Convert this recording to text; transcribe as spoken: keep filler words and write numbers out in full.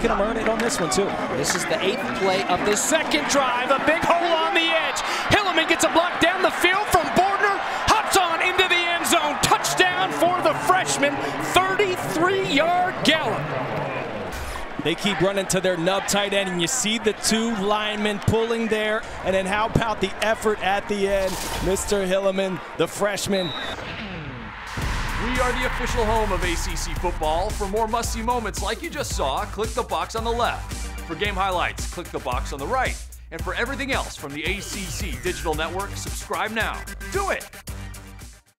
they can earn it on this one, too. This is the eighth play of the second drive. A big hole on the edge. Hilliman gets a block down the field from Bordner. Hops on into the end zone. Touchdown for the freshman. thirty-three yard gallop. They keep running to their nub tight end, and you see the two linemen pulling there. And then how about the effort at the end? Mister Hilliman, the freshman. We are the official home of A C C football. For more must-see moments like you just saw, click the box on the left. For game highlights, click the box on the right. And for everything else from the A C C Digital Network, subscribe now. Do it!